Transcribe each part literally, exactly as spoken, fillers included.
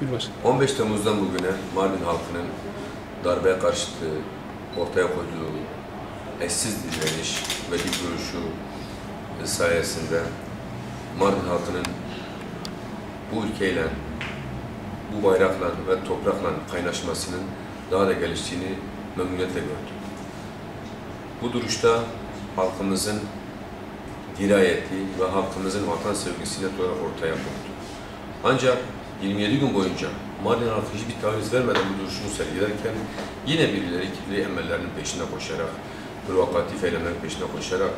Gülbaşkanım. on beş Temmuz'dan bugüne Mardin halkının darbeye karşı ortaya koyduğu eşsiz direniş ve dik duruşu sayesinde Mardin halkının bu ülkeyle, bu bayrakla ve toprakla kaynaşmasının daha da geliştiğini memnuniyetle gördüm. Bu duruşta halkımızın dirayeti ve halkımızın vatan sevgisiyle doğru ortaya koydu. Ancak yirmi yedi gün boyunca Mardin halkı hiçbir taviz vermeden bu duruşunu sergilerken yine birileri kirli emellerinin peşine koşarak, provokatif eylemlerin peşine koşarak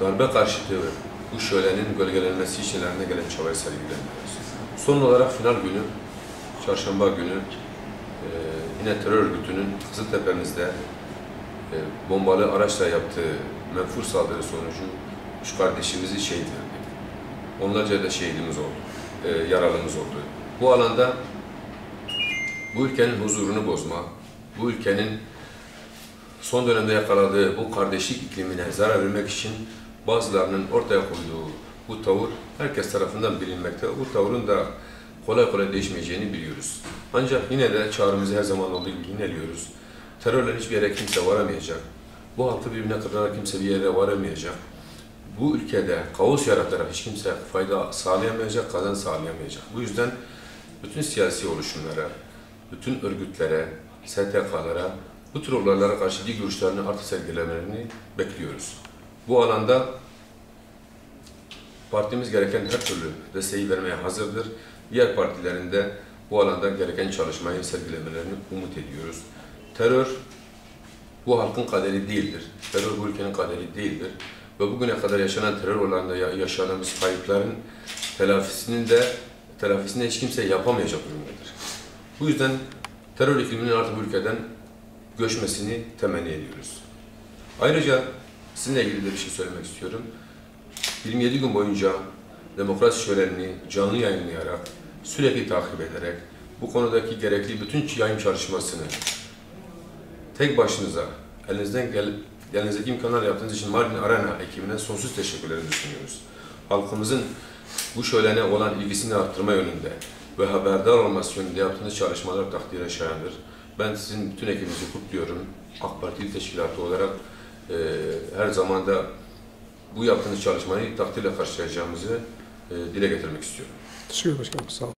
darbe karşıtı ve bu şölenin gölgelenmesi için ellerine gelen çabayı sergileniyoruz. Son olarak final günü, çarşamba günü e, yine terör örgütünün Kızıltepe'mizde e, bombalı araçla yaptığı menfur saldırı sonucu üç kardeşimizi şehit verdik. Onlarca da şehidimiz oldu, e, yaralımız oldu. Bu alanda bu ülkenin huzurunu bozma, bu ülkenin son dönemde yakaladığı bu kardeşlik iklimine zarar vermek için bazılarının ortaya koyduğu bu tavır herkes tarafından bilinmekte. Bu tavırın da kolay kolay değişmeyeceğini biliyoruz. Ancak yine de çağrımızı her zaman olduğu gibi yineliyoruz. Terörle hiçbir yere kimse varamayacak. Bu halkı birbirine kırarak kimse bir yere varamayacak. Bu ülkede kaos yaratarak hiç kimse fayda sağlayamayacak, kazanç sağlayamayacak. Bu yüzden bütün siyasi oluşumlara, bütün örgütlere, S T K'lara, bu tür olaylara karşı dik duruşlarını artık sergilemelerini bekliyoruz. Bu alanda partimiz gereken her türlü desteği vermeye hazırdır. Diğer partilerin de bu alanda gereken çalışmayı sergilemelerini umut ediyoruz. Terör bu halkın kaderi değildir. Terör bu ülkenin kaderi değildir. Ve bugüne kadar yaşanan terör olaylarında yaşanmış kayıpların telafisinin de telafisini hiç kimse yapamayacak durumdadır. Bu yüzden terör ikliminin artık ülkeden göçmesini temenni ediyoruz. Ayrıca sizinle ilgili de bir şey söylemek istiyorum. yirmi yedi gün boyunca demokrasi şöleni canlı yayınlayarak, sürekli takip ederek, bu konudaki gerekli bütün yayın çalışmasını tek başınıza, elinizden gel, elinizdeki imkanlarla yaptığınız için Margin Arena ekibine sonsuz teşekkürlerimizi sunuyoruz. Halkımızın bu şölene olan ilgisini arttırma yönünde ve haberdar olması yönünde yaptığınız çalışmalar takdire şayandır. Ben sizin bütün ekibinizi kutluyorum. AK Parti teşkilatı olarak e, her zaman da bu yaptığınız çalışmayı takdirle karşılayacağımızı e, dile getirmek istiyorum. Teşekkür ederim başkanım. Sağ olun.